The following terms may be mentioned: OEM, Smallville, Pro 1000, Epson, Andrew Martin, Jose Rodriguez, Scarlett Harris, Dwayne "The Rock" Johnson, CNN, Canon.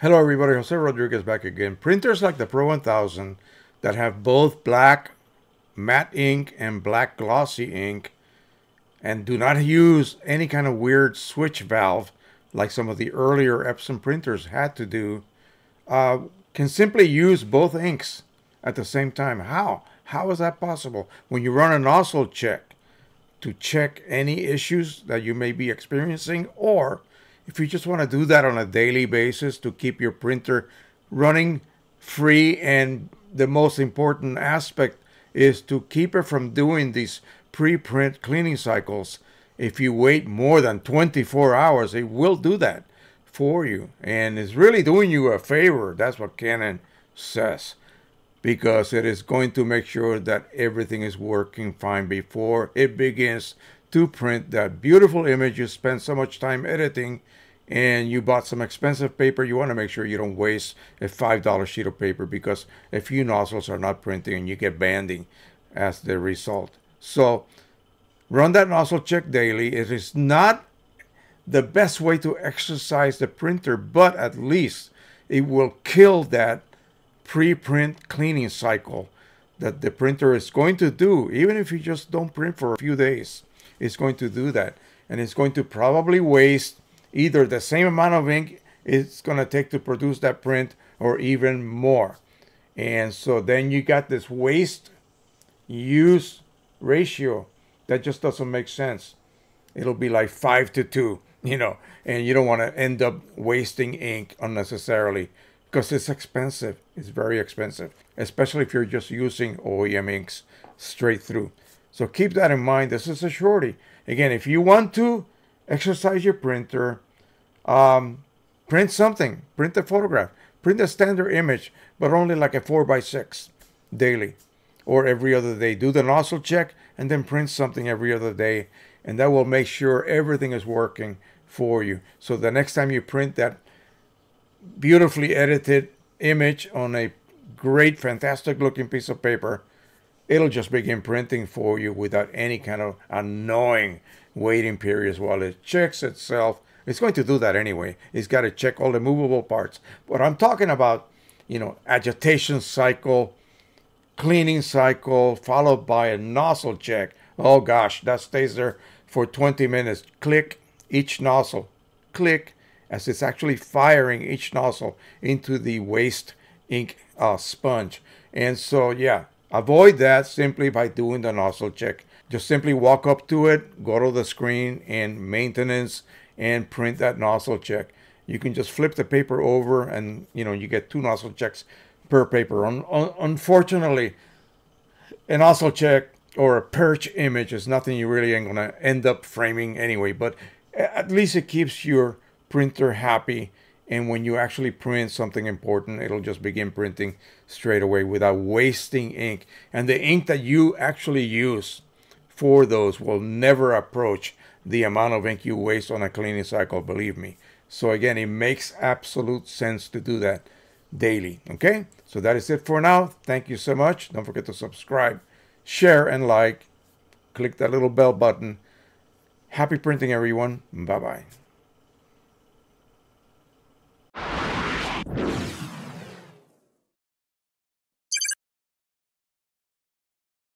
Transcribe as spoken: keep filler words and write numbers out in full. Hello everybody, Jose Rodriguez back again. Printers like the Pro one thousand that have both black matte ink and black glossy ink and do not use any kind of weird switch valve like some of the earlier Epson printers had to do, uh, can simply use both inks at the same time. How? How is that possible? When you run a nozzle check to check any issues that you may be experiencing, or if you just want to do that on a daily basis to keep your printer running free, and the most important aspect is to keep it from doing these pre-print cleaning cycles. If you wait more than twenty-four hours, it will do that for you. And it's really doing you a favor. That's what Canon says, because it is going to make sure that everything is working fine before it begins to print that beautiful image you spent so much time editing, and you bought some expensive paper. You want to make sure you don't waste a five dollar sheet of paper, because a few nozzles are not printing and you get banding as the result. So run that nozzle check daily. It is not the best way to exercise the printer, but at least it will kill that pre-print cleaning cycle that the printer is going to do. Even if you just don't print for a few days, it's going to do that, and it's going to probably waste either the same amount of ink it's going to take to produce that print or even more. And so then you got this waste use ratio that just doesn't make sense. It'll be like five to two, you know, and you don't want to end up wasting ink unnecessarily, because it's expensive. It's very expensive, especially if you're just using O E M inks straight through. So keep that in mind. This is a shorty. Again, if you want to exercise your printer, um, print something. Print a photograph. Print a standard image, but only like a four by six daily or every other day. Do the nozzle check and then print something every other day, and that will make sure everything is working for you. So the next time you print that beautifully edited image on a great, fantastic looking piece of paper, it'll just begin printing for you without any kind of annoying waiting periods while it checks itself. It's going to do that anyway. It's got to check all the movable parts. But I'm talking about, you know, agitation cycle, cleaning cycle, followed by a nozzle check. Oh gosh, that stays there for twenty minutes. Click each nozzle. Click, as it's actually firing each nozzle into the waste ink uh, sponge. And so, yeah. Avoid that simply by doing the nozzle check. Just simply walk up to it, go to the screen in maintenance, and print that nozzle check. You can just flip the paper over, and you know, you get two nozzle checks per paper. Un un unfortunately, a nozzle check or a perch image is nothing you really ain't gonna end up framing anyway, but at least it keeps your printer happy. And when you actually print something important, it'll just begin printing straight away without wasting ink. And the ink that you actually use for those will never approach the amount of ink you waste on a cleaning cycle, believe me. So again, it makes absolute sense to do that daily, okay? So that is it for now. Thank you so much. Don't forget to subscribe, share, and like. Click that little bell button. Happy printing, everyone. Bye-bye.